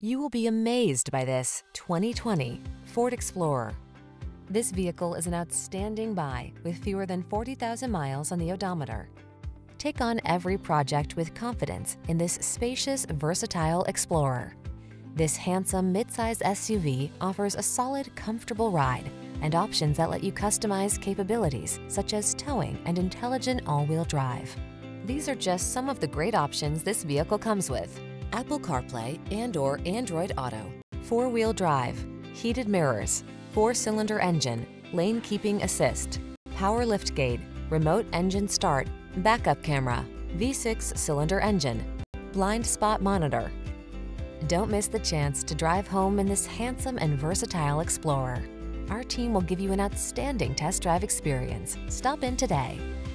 You will be amazed by this 2020 Ford Explorer. This vehicle is an outstanding buy with fewer than 40,000 miles on the odometer. Take on every project with confidence in this spacious, versatile Explorer. This handsome midsize SUV offers a solid, comfortable ride and options that let you customize capabilities such as towing and intelligent all-wheel drive. These are just some of the great options this vehicle comes with: Apple CarPlay and/or Android Auto, four-wheel drive, heated mirrors, four-cylinder engine, lane keeping assist, power liftgate, remote engine start, backup camera, V6 cylinder engine, blind spot monitor. Don't miss the chance to drive home in this handsome and versatile Explorer. Our team will give you an outstanding test drive experience. Stop in today.